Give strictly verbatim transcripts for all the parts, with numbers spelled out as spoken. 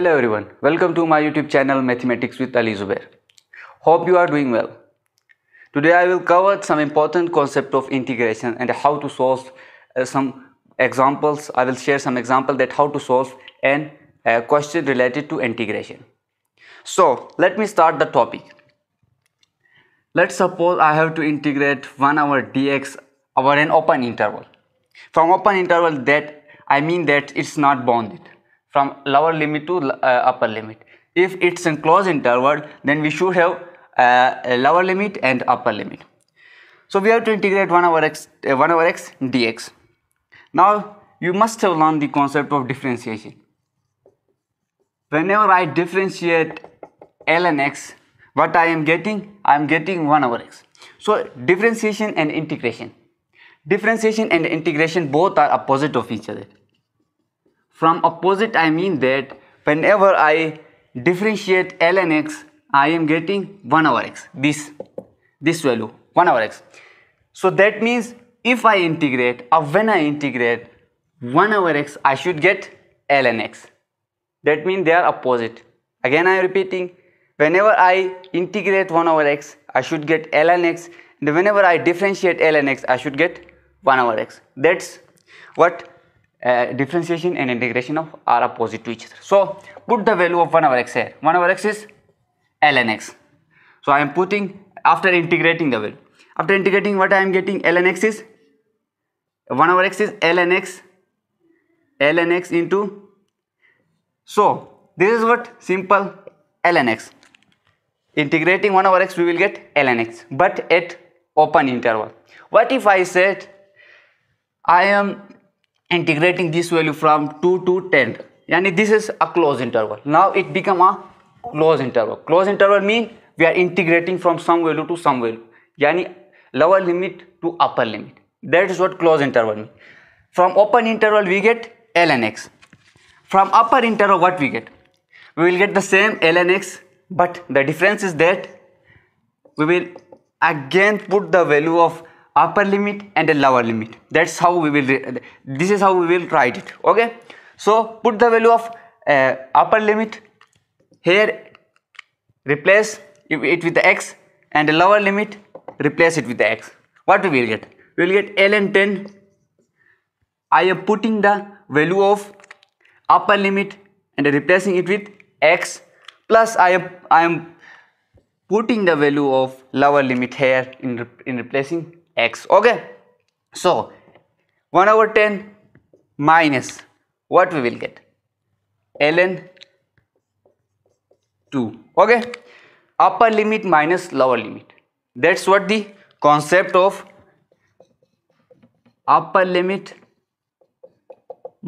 Hello everyone, welcome to my YouTube channel Mathematics with Ali Zubair. Hope you are doing well. Today I will cover some important concept of integration and how to solve uh, some examples. I will share some example that how to solve an uh, question related to integration. So let me start the topic. Let's suppose I have to integrate one over dx over an open interval. From open interval that I mean that it's not bounded. From lower limit to uh, upper limit. If it's a closed interval, then we should have uh, a lower limit and upper limit. So we have to integrate one over x, uh, one over x dx. Now you must have learned the concept of differentiation. Whenever I differentiate ln x, what I am getting? I am getting one over x. So differentiation and integration. Differentiation and integration both are opposite of each other. From opposite, I mean that whenever I differentiate ln x, I am getting one over x, this, this value, one over x. So that means if I integrate or when I integrate one over x, I should get ln x. That means they are opposite. Again, I am repeating, whenever I integrate one over x, I should get ln x. And whenever I differentiate ln x, I should get one over x. That's what Uh, differentiation and integration of are opposite to each other. So put the value of one over x here. one over x is ln x. So I am putting after integrating the value. After integrating, what I am getting ln x is one over x is ln x ln x into. So this is what simple ln x. Integrating one over x, we will get ln x, but at open interval. What if I said I am integrating this value from two to ten, yani this is a closed interval. Now it become a closed interval. Closed interval mean we are integrating from some value to some value, yani lower limit to upper limit. That is what closed interval mean. From open interval we get ln x. From upper interval what we get? We will get the same ln x, but the difference is that we will again put the value of upper limit and a lower limit. That's how we will, this is how we will write it. Okay, so put the value of uh, upper limit here, replace it with the x, and the lower limit, replace it with the x. What we will get? We will get ln ten. I am putting the value of upper limit and replacing it with x, plus I am, I am putting the value of lower limit here in, in replacing x. Okay, so one over ten minus what we will get? Ln two. Okay, upper limit minus lower limit. That's what the concept of upper limit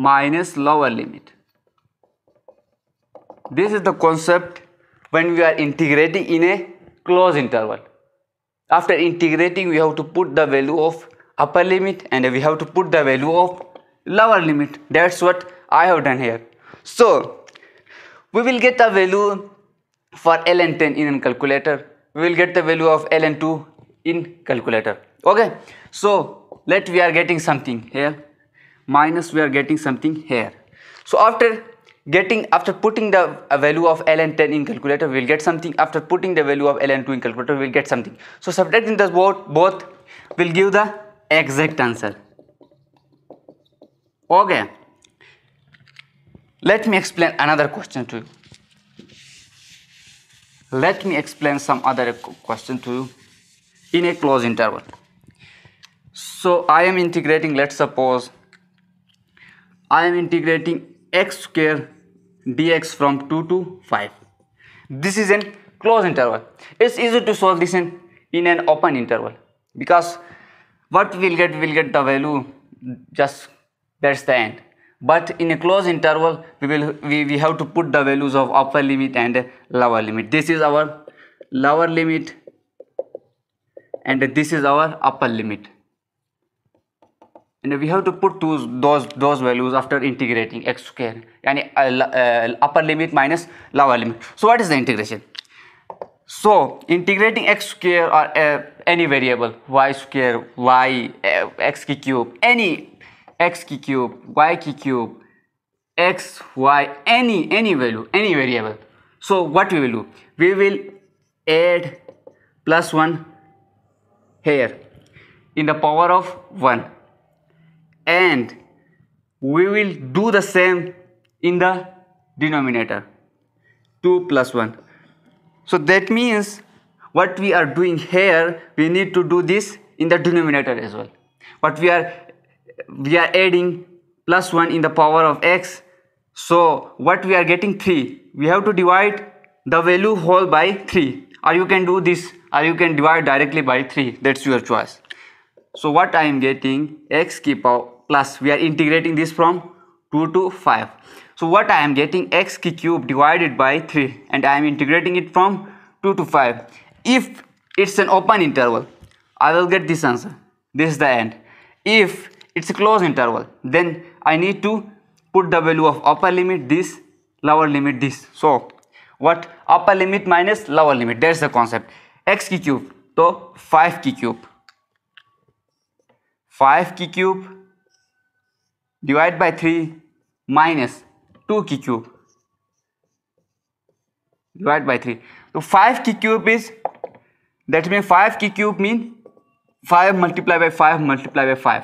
minus lower limit. This is the concept when we are integrating in a closed interval. After integrating, we have to put the value of upper limit and we have to put the value of lower limit. That's what I have done here. So we will get the value for ln ten in calculator. We will get the value of ln two in calculator. Okay. So let we are getting something here. Minus we are getting something here. So after getting after putting the value of ln ten in calculator, we will get something. After putting the value of ln two in calculator, we will get something. So subtracting the both both will give the exact answer. Okay, let me explain another question to you. Let me explain some other question to you in a closed interval. So I am integrating, let's suppose I am integrating x square dx from two to five. This is an closed interval. It's easy to solve this in, in an open interval, because what we'll get, we'll get the value, just that's the end. But in a closed interval, we will we, we have to put the values of upper limit and lower limit. This is our lower limit and this is our upper limit. And we have to put those those, those values after integrating x square, yani uh, uh, upper limit minus lower limit. So what is the integration? So integrating x square or uh, any variable, y square, y, uh, x cube, any x cube, y cube, x, y, any any value, any variable. So what we will do? We will add plus one here in the power of one, and we will do the same in the denominator, two plus one. So that means what we are doing here, we need to do this in the denominator as well. But we are we are adding plus one in the power of x. So what we are getting, three. We have to divide the value whole by three, or you can do this, or you can divide directly by three. That's your choice. So what I am getting, x ki power plus, we are integrating this from two to five. So what I am getting, x ki cube divided by three, and I am integrating it from two to five. If it's an open interval, I will get this answer. This is the end. If it's a closed interval, then I need to put the value of upper limit this, lower limit this. So what? Upper limit minus lower limit. That's the concept. X ki cube, so five ki cube. five ki cube divided by three minus two ki cube divided by three. So five ki cube is, that means five ki cube means five multiplied by five multiplied by five.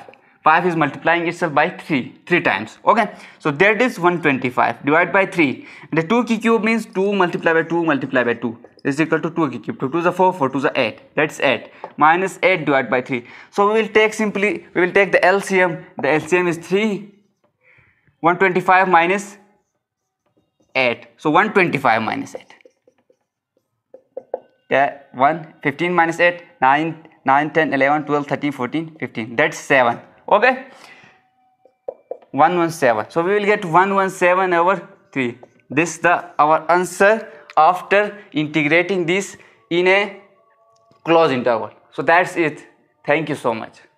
five is multiplying itself by three, three times. Okay, so that is one twenty-five divided by three. And the two ki cube means two multiplied by two multiplied by two is equal to two ki cube. two to the four, four to the eight. That's eight. Minus eight divided by three. So we will take simply, we will take the L C M. The L C M is three. one twenty-five minus eight. So one twenty-five minus eight. Yeah, one, fifteen minus eight, nine, nine, ten, eleven, twelve, thirteen, fourteen, fifteen. That's seven. Okay, one hundred seventeen. So we will get one hundred seventeen over three. This is the our answer after integrating this in a closed interval. So that's it. Thank you so much.